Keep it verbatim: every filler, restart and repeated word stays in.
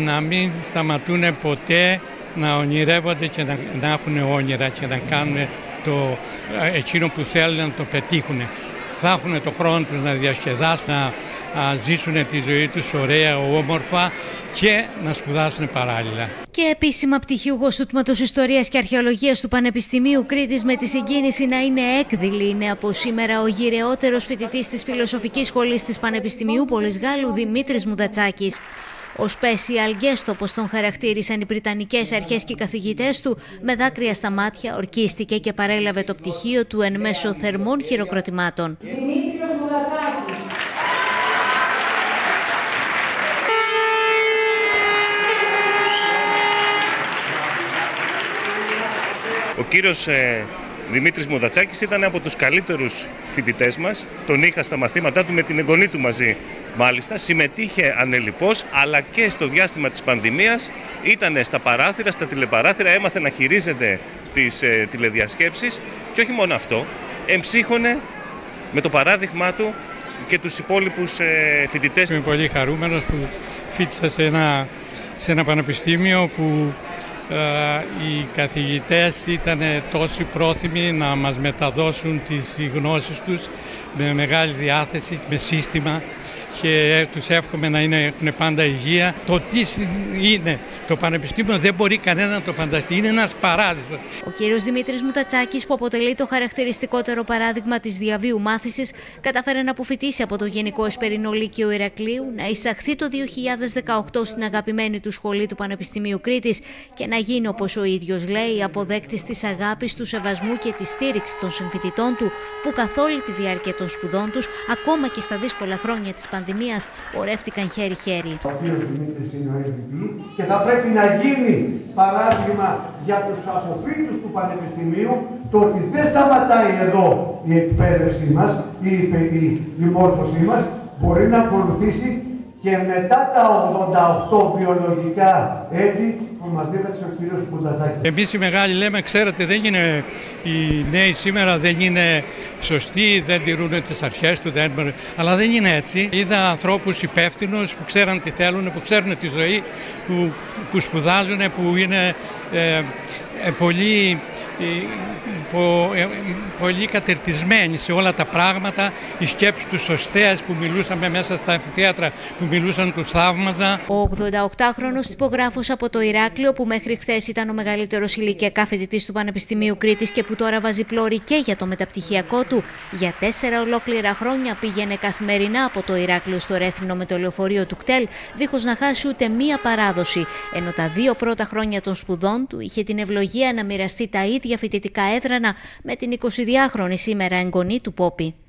Να μην σταματούν ποτέ να ονειρεύονται και να, να έχουν όνειρα και να κάνουν το, εκείνο που θέλουν να το πετύχουν. Θα έχουν το χρόνο τους να διασκεδάσουν, να ζήσουν τη ζωή τους ωραία, όμορφα και να σπουδάσουν παράλληλα. Και επίσημα πτυχιούχος του Τμήματος Ιστορίας και Αρχαιολογίας του Πανεπιστημίου Κρήτης, με τη συγκίνηση να είναι έκδηλη, είναι από σήμερα ο γυραιότερος φοιτητής της Φιλοσοφικής Σχολής της Πανεπιστημίου Πόλης Γάλλου, Δημήτρης Μουδατσάκης. Ο special guest, όπως τον χαρακτήρισαν οι Βρετανικές αρχές και οι καθηγητές του, με δάκρυα στα μάτια ορκίστηκε και παρέλαβε το πτυχίο του εν μέσω θερμών χειροκροτημάτων. Ο κύριος ε, Δημήτρης Μουδατσάκης ήταν από τους καλύτερους φοιτητές μας. Τον είχα στα μαθήματά του με την εγγονή του μαζί. Μάλιστα, συμμετείχε ανελιπώς, αλλά και στο διάστημα της πανδημίας ήταν στα παράθυρα, στα τηλεπαράθυρα, έμαθε να χειρίζεται τις ε, τηλεδιασκέψεις. Και όχι μόνο αυτό, εμψύχωνε με το παράδειγμά του και τους υπόλοιπους ε, φοιτητές. Είμαι πολύ χαρούμενος που φοιτήσα σε ένα, σε ένα πανεπιστήμιο που... Οι καθηγητές ήταν τόσο πρόθυμοι να μας μεταδώσουν τις γνώσεις τους με μεγάλη διάθεση, με σύστημα, και τους εύχομαι να είναι, έχουν πάντα υγεία. Το τι είναι το Πανεπιστήμιο δεν μπορεί κανένα να το φανταστεί, είναι ένας παράδεισος. Ο κύριος Δημήτρης Μουδατσάκης, που αποτελεί το χαρακτηριστικότερο παράδειγμα της διαβίου μάθησης, κατάφερε να αποφοιτήσει από το Γενικό Εσπερινό Λύκειο Ηρακλείου, να εισαχθεί το δύο χιλιάδες δεκαοκτώ στην αγαπημένη του σχολή του Πανεπιστημίου Κρήτης και να γίνει, όπως ο ίδιος λέει, αποδέκτης της αγάπης, του σεβασμού και της στήριξης των συμφοιτητών του, που καθ' όλη τη διάρκεια των σπουδών τους, ακόμα και στα δύσκολα χρόνια της πανδημίας, πορεύτηκαν χέρι-χέρι. Ο κ. Δημήτρης είναι ο εμ βι πι και θα πρέπει να γίνει παράδειγμα για τους αποφοίτους του Πανεπιστημίου, το ότι δεν σταματάει εδώ η εκπαίδευσή μας, η, η, η μόρφωσή μας, μπορεί να ακολουθήσει και μετά τα ογδόντα οκτώ βιολογικά έτη που μας δίδαξε ο κύριος Μουδατσάκης. Εμείς οι μεγάλοι λέμε, ξέρετε, δεν είναι, οι νέοι σήμερα δεν είναι σωστοί, δεν τηρούν τις αρχές του, δεν... αλλά δεν είναι έτσι. Είδα ανθρώπους υπεύθυνους που ξέραν τι θέλουν, που ξέρουν τη ζωή, που, που σπουδάζουν, που είναι ε, ε, πολύ... Πο, ε, πολύ κατερτισμένοι σε όλα τα πράγματα, οι σκέψεις τους σωστές που μιλούσαμε μέσα στα αμφιθέατρα, που μιλούσαν, τους θαύμαζα. Ο ογδόντα οκτάχρονος τυπογράφος από το Ηράκλειο, που μέχρι χθες ήταν ο μεγαλύτερος ηλικιακά φοιτητής του Πανεπιστημίου Κρήτης και που τώρα βάζει πλώρη και για το μεταπτυχιακό του, για τέσσερα ολόκληρα χρόνια πήγαινε καθημερινά από το Ηράκλειο στο Ρέθυμνο με το λεωφορείο του Κτέλ, δίχως να χάσει ούτε μία παράδοση. Ενώ τα δύο πρώτα χρόνια των σπουδών του είχε την ευλογία να μοιραστεί τα ίδια φοιτητικά έδρανα με την εικοσιδυάχρονη σήμερα εγγονή του Πόπι.